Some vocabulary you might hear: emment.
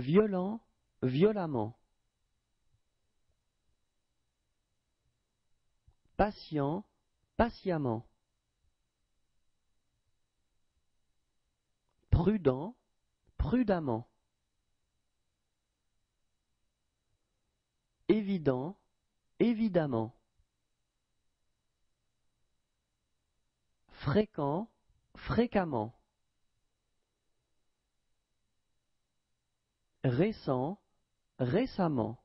violent, violemment. Patient, patiemment. Prudent, prudemment. Évident, évidemment. Fréquent, fréquemment. Récent, récemment.